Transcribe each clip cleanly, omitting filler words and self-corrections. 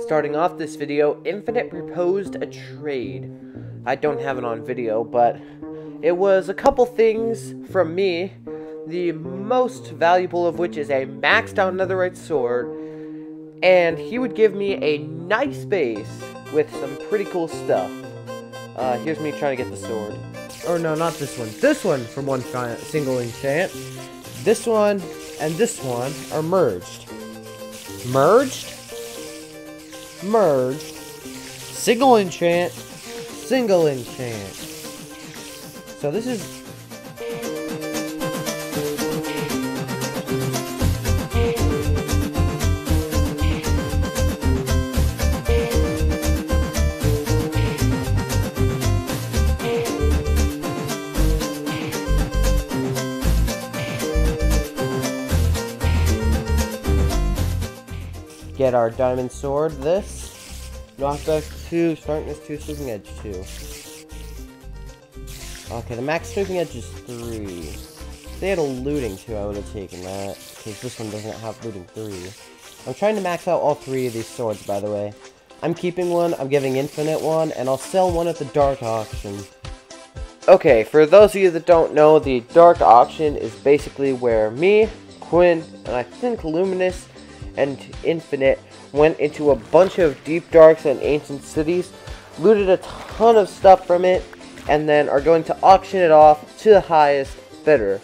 Starting off this video, Infinite proposed a trade. I don't have it on video, but it was a couple things from me, the most valuable of which is a maxed out netherite sword, and he would give me a nice base with some pretty cool stuff. Here's me trying to get the sword. Or no, not this one. This one from one single enchant. This one and this one are merged. Merged? Merged. Single enchant. Single enchant. So this is... Get our diamond sword, this, knockback 2, sharpness 2, sweeping edge 2. Okay, the max sweeping edge is 3. If they had a looting 2, I would have taken that, because this one doesn't have looting 3. I'm trying to max out all 3 of these swords, by the way. I'm keeping one, I'm giving Infinite one, and I'll sell one at the Dark Auction. Okay, for those of you that don't know, the Dark Auction is basically where me, Quinn, and I think Luminous, and Infinite went into a bunch of Deep Darks and ancient cities, looted a ton of stuff from it, and then are going to auction it off to the highest bidder.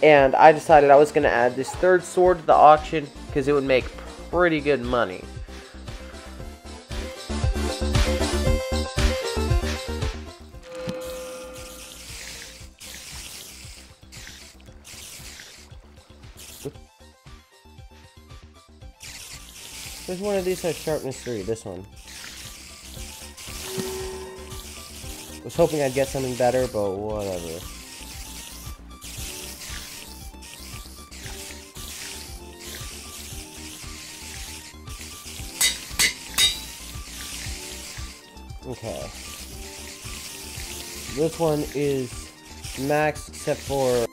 And I decided I was going to add this third sword to the auction because it would make pretty good money. There's one of these has sharpness 3, this one. Was hoping I'd get something better, but whatever. Okay. This one is maxed except for...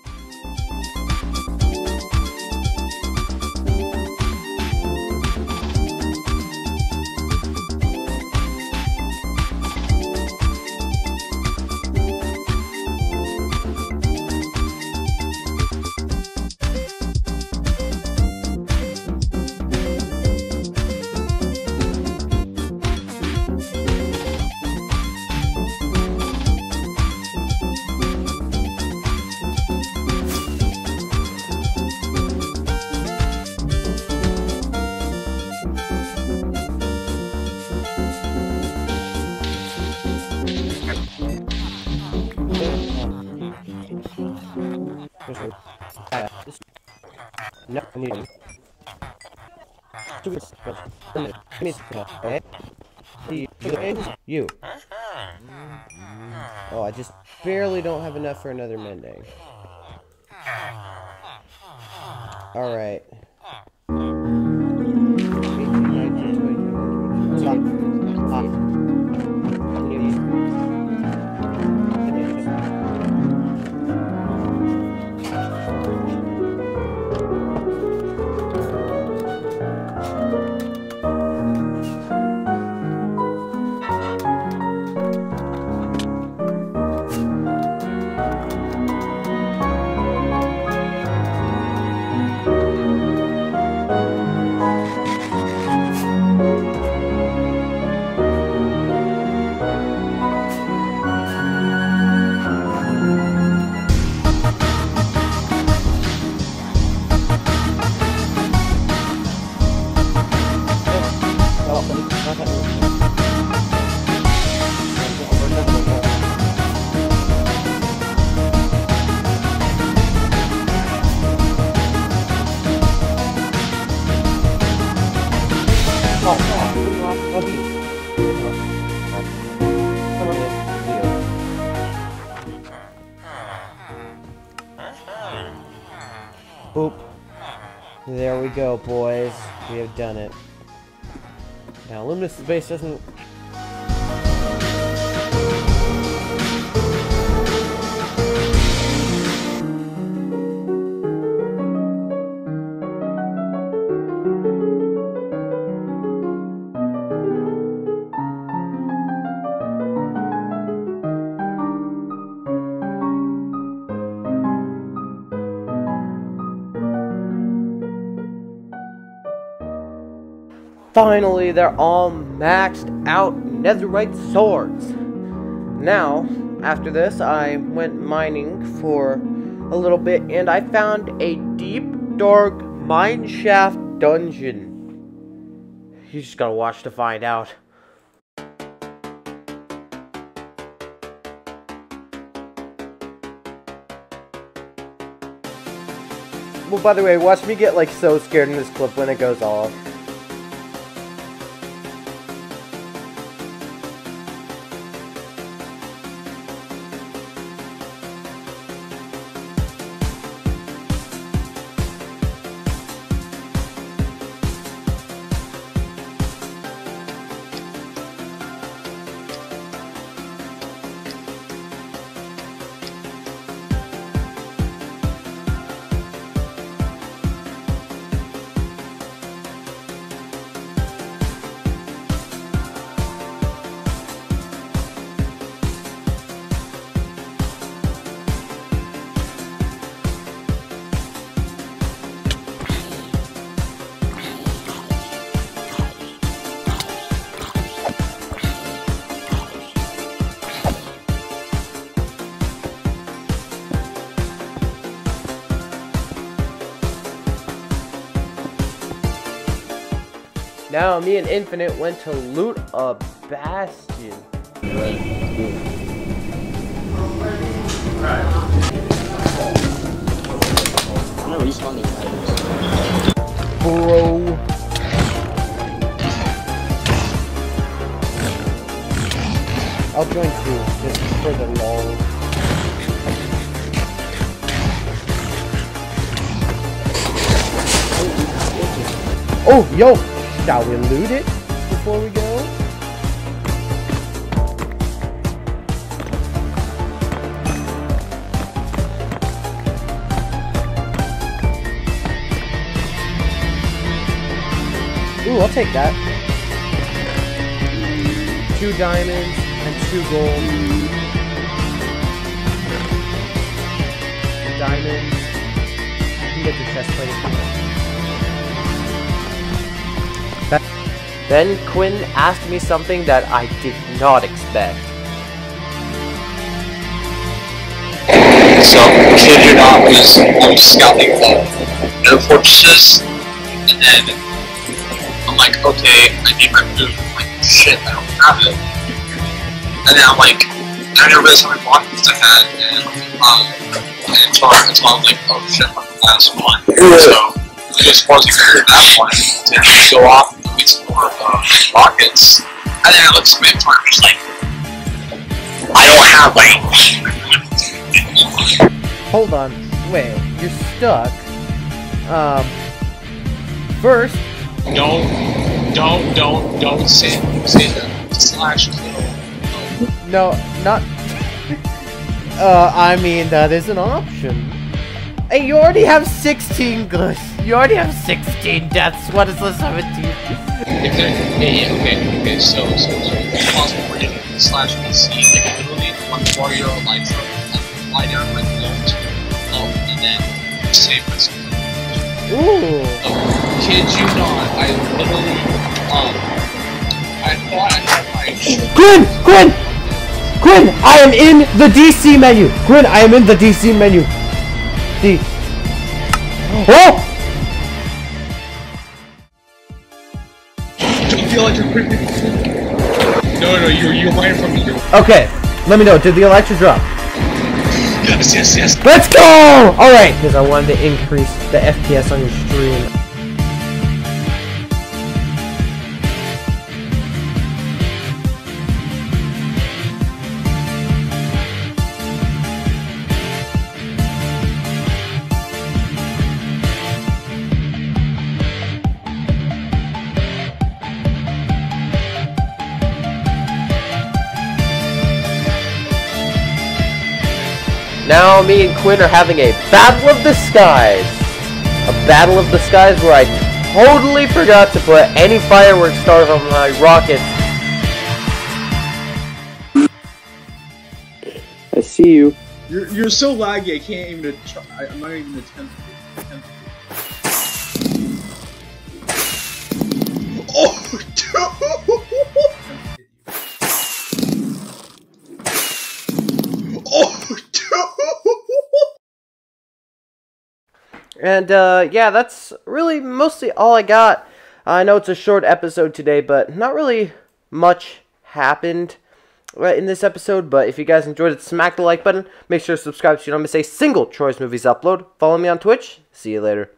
No, I need you. Oh, I just barely don't have enough for another mending. Alright. Boop. There we go, boys. We have done it. Now, Luminous base doesn't... Finally, they're all maxed out netherite swords. Now, after this, I went mining for a little bit, and I found a deep, dark mineshaft dungeon. You just gotta watch to find out. Well, by the way, watch me get, like, so scared in this clip when it goes off. Now, me and Infinite went to loot a bastion. Bro. I'll join you just for the long. Oh, yo! Shall we loot it before we go? Ooh, I'll take that. 2 diamonds and 2 gold. 2 diamonds. You can get the chest plate if you want. Then Quinn asked me something that I did not expect. So, should you not lose on scouting club, no fortresses, and then I'm like, okay, I need my food. I'm like, shit, I don't have it. And then I'm like, I didn't realize how many pockets I had, and so I was like, oh shit, I'm the last one. So, I just wasn't going to that one to go off. More pockets, and then I looked at my farm and was like, I don't have any. Hold on, wait, you're stuck. First, don't say that. Slash kill. No, not. I mean that is an option. Hey, you already have 16 goods. You already have 16 deaths. What is the 17th? Exactly. Yeah, okay, so it's possible for you to slash PC, like, literally, one warrior, like, fly down with loads, and then save myself. Ooh! So, kid you not, I literally, I thought I had my... Quinn! I am in the DC menu! Quinn, I am in the DC menu! D. Oh! No, you're lying from me. Okay, let me know. Did the Electra drop? Yes. Let's go! Alright, because I wanted to increase the FPS on your stream. Now me and Quinn are having a battle of the skies. A battle of the skies where I totally forgot to put any fireworks stars on my rockets. I see you. You're so laggy. I can't even. I'm not even attempting. Oh, dude! Oh, dude! And, yeah, that's really mostly all I got. I know it's a short episode today, but not really much happened in this episode. But if you guys enjoyed it, smack the like button. Make sure to subscribe so you don't miss a single Choice Movies upload. Follow me on Twitch. See you later.